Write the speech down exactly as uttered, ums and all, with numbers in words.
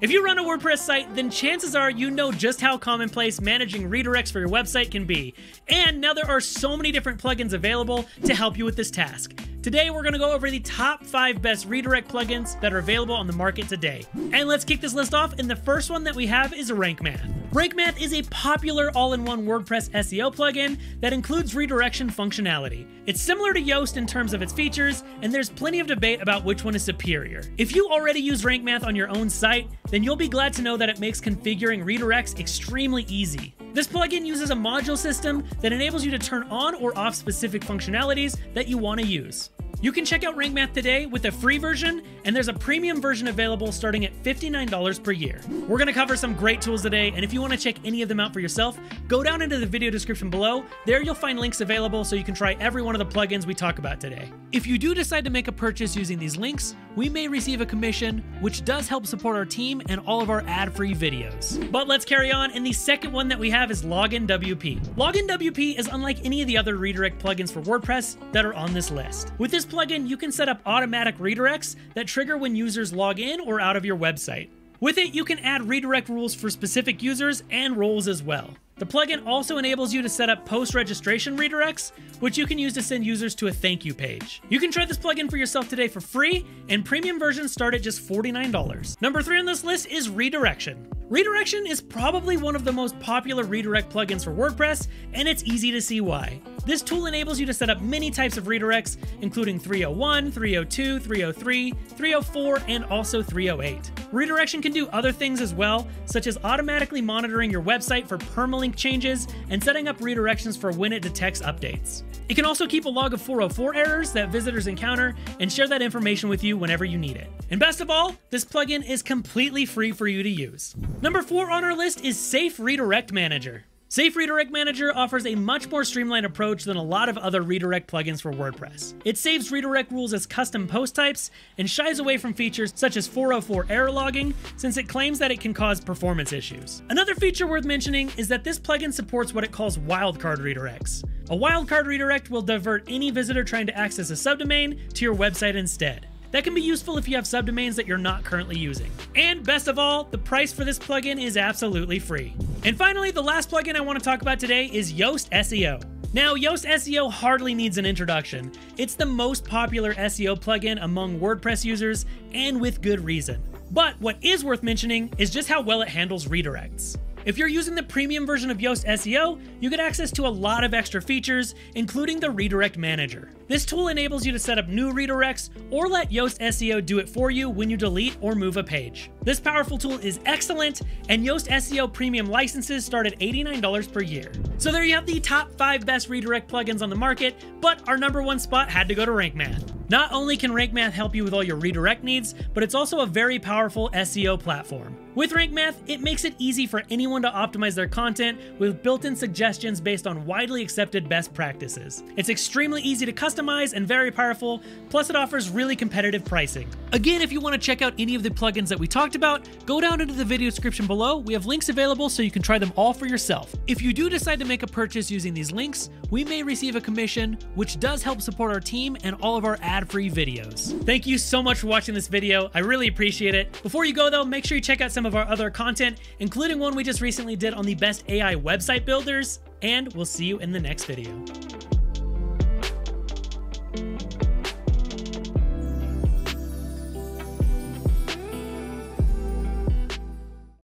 If you run a WordPress site, then chances are you know just how commonplace managing redirects for your website can be. And now there are so many different plugins available to help you with this task. Today, we're going to go over the top five best redirect plugins that are available on the market today. And let's kick this list off, and the first one that we have is Rank Math. Rank Math is a popular all-in-one WordPress S E O plugin that includes redirection functionality. It's similar to Yoast in terms of its features, and there's plenty of debate about which one is superior. If you already use Rank Math on your own site, then you'll be glad to know that it makes configuring redirects extremely easy. This plugin uses a module system that enables you to turn on or off specific functionalities that you want to use. You can check out Rank Math today with a free version, and there's a premium version available starting at fifty-nine dollars per year. We're gonna cover some great tools today, and if you wanna check any of them out for yourself, go down into the video description below. There you'll find links available so you can try every one of the plugins we talk about today. If you do decide to make a purchase using these links, we may receive a commission, which does help support our team and all of our ad-free videos. But let's carry on, and the second one that we have is LoginWP. LoginWP is unlike any of the other redirect plugins for WordPress that are on this list. With this plugin, you can set up automatic redirects that trigger when users log in or out of your website. With it, you can add redirect rules for specific users and roles as well. The plugin also enables you to set up post-registration redirects, which you can use to send users to a thank you page. You can try this plugin for yourself today for free, and premium versions start at just forty-nine dollars. Number three on this list is Redirection. Redirection is probably one of the most popular redirect plugins for WordPress, and it's easy to see why. This tool enables you to set up many types of redirects, including three oh one, three oh two, three oh three, three oh four, and also three oh eight. Redirection can do other things as well, such as automatically monitoring your website for permalink changes and setting up redirections for when it detects updates. It can also keep a log of four oh four errors that visitors encounter and share that information with you whenever you need it. And best of all, this plugin is completely free for you to use. Number four on our list is Safe Redirect Manager. Safe Redirect Manager offers a much more streamlined approach than a lot of other redirect plugins for WordPress. It saves redirect rules as custom post types and shies away from features such as four oh four error logging, since it claims that it can cause performance issues. Another feature worth mentioning is that this plugin supports what it calls wildcard redirects. A wildcard redirect will divert any visitor trying to access a subdomain to your website instead. That can be useful if you have subdomains that you're not currently using. And best of all, the price for this plugin is absolutely free. And finally, the last plugin I want to talk about today is Yoast S E O. Now, Yoast S E O hardly needs an introduction. It's the most popular S E O plugin among WordPress users, and with good reason. But what is worth mentioning is just how well it handles redirects. If you're using the premium version of Yoast S E O, you get access to a lot of extra features, including the Redirect Manager. This tool enables you to set up new redirects or let Yoast S E O do it for you when you delete or move a page. This powerful tool is excellent, and Yoast S E O premium licenses start at eighty-nine dollars per year. So there you have the top five best redirect plugins on the market, but our number one spot had to go to Rank Math. Not only can Rank Math help you with all your redirect needs, but it's also a very powerful S E O platform. With Rank Math, it makes it easy for anyone to optimize their content with built-in suggestions based on widely accepted best practices. It's extremely easy to customize and very powerful, plus it offers really competitive pricing. Again, if you want to check out any of the plugins that we talked about, go down into the video description below. We have links available so you can try them all for yourself. If you do decide to make a purchase using these links, we may receive a commission, which does help support our team and all of our ad free videos. Thank you so much for watching this video. I really appreciate it. Before you go though, make sure you check out some of our other content, including one we just recently did on the best A I website builders, and we'll see you in the next video.